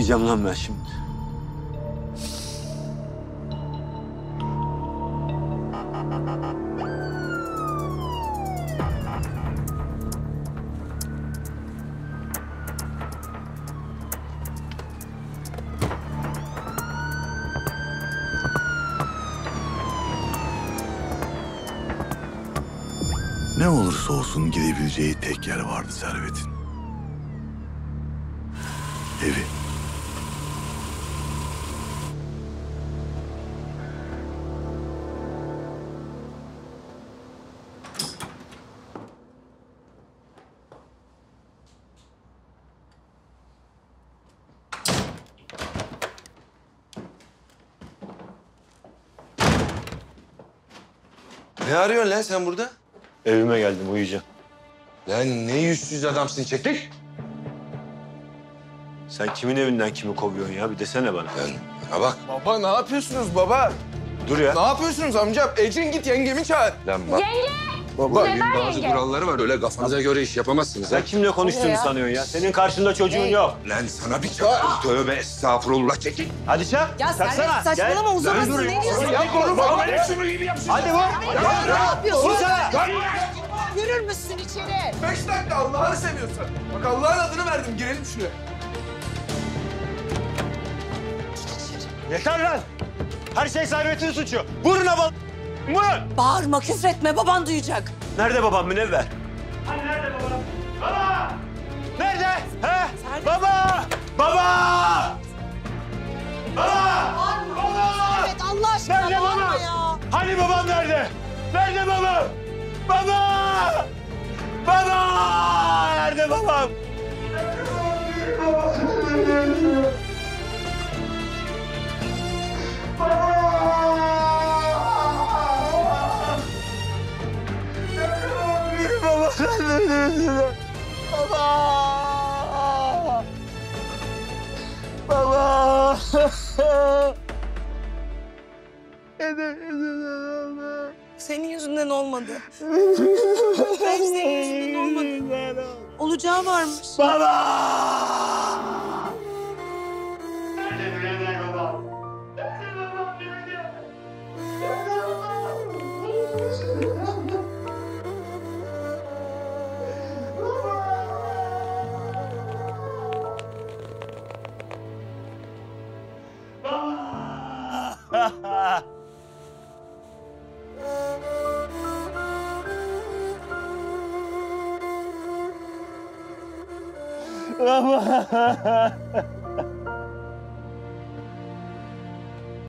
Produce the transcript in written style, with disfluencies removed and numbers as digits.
yiyeceğim lan ben şimdi. Ne olursa olsun gidebileceği tek yer vardı Servet'in. Evi. Ne arıyorsun lan sen burada? Evime geldim, uyuyacağım. Lan ne yüzsüz adamsın çeklik. Sen kimin evinden kimi kovuyorsun ya? Bir desene bana. Yani bana bak. Baba ne yapıyorsunuz baba? Dur ya. Ne yapıyorsunuz amca? Ecrin git yengemi çağır. Lan bak. Yenge! Baba evin bazı kuralları var. Öyle kafanıza göre iş yapamazsınız. Sen kimle konuştuğunu sanıyorsun ya? Senin karşında çocuğun yok. Lan sana bir çağır. Tövbe estağfurullah çekil. Hadi çağır. Ya Servet saçmalama uzamasın. Ne diyorsun? Baba ne şunu gibi yapsın. Hadi bak. Ne yapıyorsun? Yürür müsün içeri? 5 dakika Allah'ını seviyorsan. Bak Allah'ın adını verdim. Girelim şuraya. Yeter lan! Her şey Servet'in suçu. Vurun havalı mı? Bağırma, küfretme. Baban duyacak. Nerede babam Münevver? Hani nerede babam? Baba! Nerede? He? Servet. Baba! Baba! Baba! Baba! Evet, Allah aşkına nerede bağırma babam? Ya. Hani babam nerede? Nerede babam? Baba! Baba! Nerede babam? Baba! Baba! Senin yüzünden olmadı. Hep senin yüzünden olmadı. Olacağı varmış. Baba! Baba!